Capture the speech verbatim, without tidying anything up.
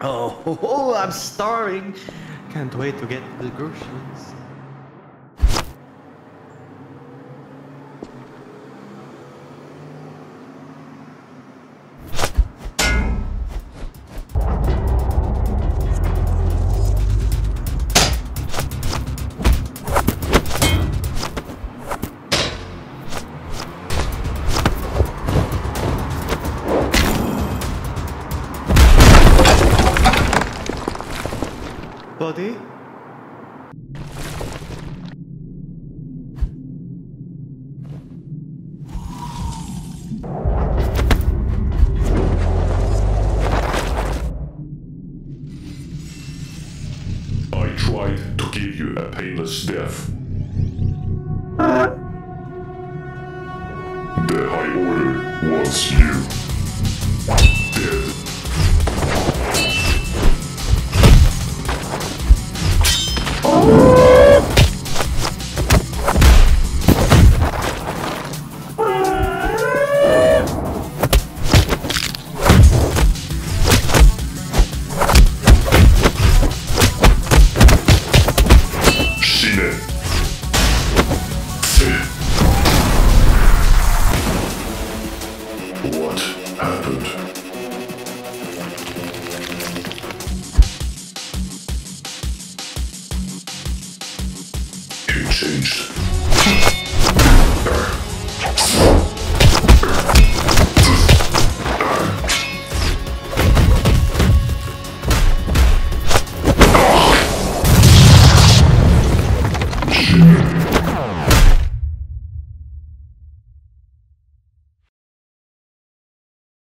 Oh, oh, oh, I'm starving. Can't wait to get the groceries. Buddy? I tried to give you a painless death. The High Order wants you.